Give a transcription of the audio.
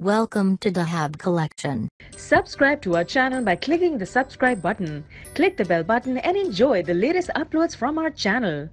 Welcome to Dahab Collection. Subscribe to our channel by clicking the subscribe button. Click the bell button and enjoy the latest uploads from our channel.